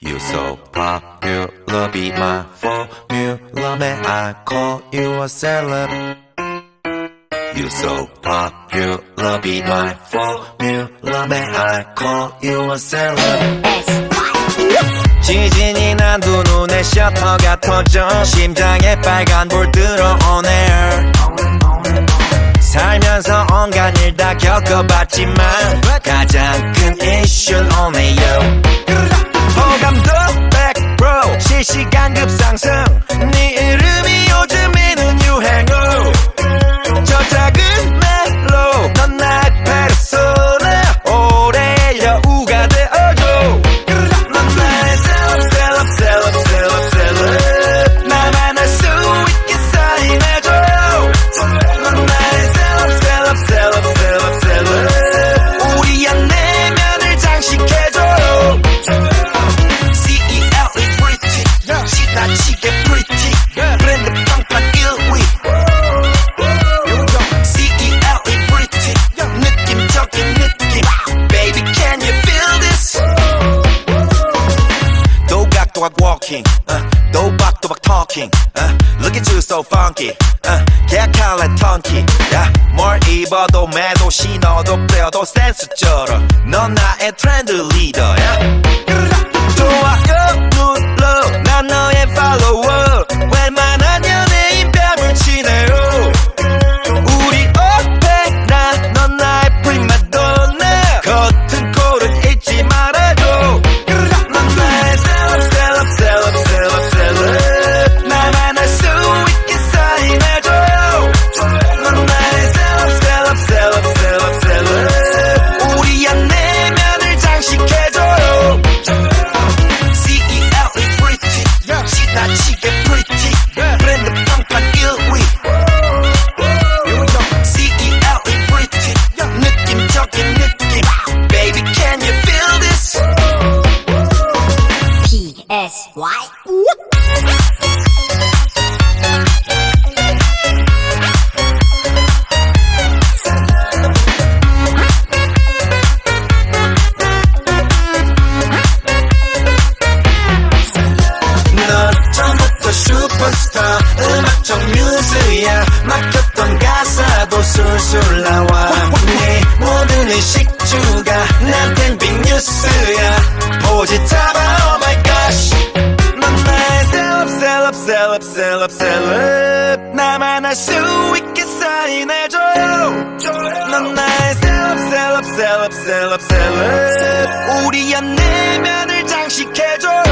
You so popular, be my formula, man, I call you a celeb. You so popular, be my formula, man, I call you a celeb. 지진이 난 두 눈에 셔터가 터져 심장에 빨간 불 들어 on air. 살면서 온갖 일 다 겪어봤지만 가장 큰 이슈는 only you. 호감도 백프로 실시간 급상승 네 이름이 요즘에는 유행어 저 작은 멜로 넌 나의 페르소나 올해의 여우가 되어줘 넌 나의 셀럽 셀럽 셀럽 셀럽 셀럽 나만 알 수 있게 사인해줘 넌 나의 셀럽 셀럽 셀럽 셀럽 셀럽 우리의 내면을 장식해줘 지나치게 pretty 브랜드 평판 1위 CELE pretty 느낌적인 느낌 Baby can you feel this 도각도각 walking 도박도박 talking Look at you so funky 개칼의 턴키 뭘 입어도 매도 신어도 빼어도 센스쩔어 넌 나의 트렌드 리더야 좋아요 눌러 난 너의 follower 웬만한 연예인 뺨을 치네요 우리 오페라 넌 나의 프리마돈나 겉은 꼴은 잊지 말아줘 넌 나의 셀럽 셀럽 셀럽 셀럽 셀럽 나만 알 수 있게 사인해줘 넌 나의 셀럽 셀럽 셀럽 셀럽 셀럽 우리의 내면을 장식해줘요 지나치게 pretty 브랜드 평판 1위 CELE pretty 느낌적인 느낌 Baby can you feel this PSY Superstar 음악적 뮤즈야 맡겼던 가사도 술술 나와 네 모든 의식주가 난텐 빅뉴스야 포지 잡아 oh my gosh 넌 나의 셀럽 셀럽 셀럽 셀럽 셀럽 나만 알 수 있게 사인해줘요 넌 나의 셀럽 셀럽 셀럽 셀럽 셀럽 우리의 내면을 장식해줘